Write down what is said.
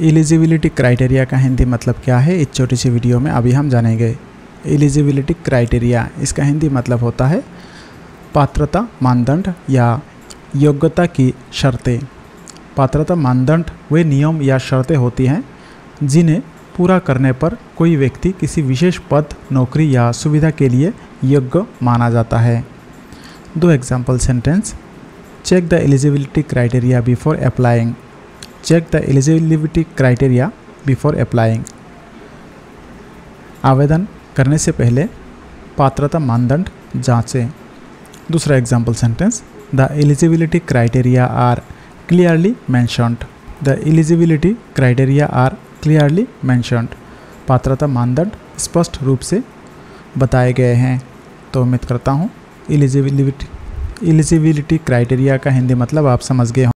Eligibility criteria का हिंदी मतलब क्या है, इस छोटी सी वीडियो में अभी हम जानेंगे। एलिजिबिलिटी क्राइटेरिया इसका हिंदी मतलब होता है पात्रता मानदंड या योग्यता की शर्तें। पात्रता मानदंड वे नियम या शर्तें होती हैं जिन्हें पूरा करने पर कोई व्यक्ति किसी विशेष पद, नौकरी या सुविधा के लिए योग्य माना जाता है। दो example sentence, check the eligibility criteria before applying. Check the eligibility criteria before applying. आवेदन करने से पहले पात्रता मानदंड जांचें। दूसरा example sentence, the eligibility criteria are clearly mentioned. The eligibility criteria are clearly mentioned. पात्रता मानदंड स्पष्ट रूप से बताए गए हैं। तो उम्मीद करता हूँ एलिजिबिलिटी क्राइटेरिया का हिंदी मतलब आप समझ गए।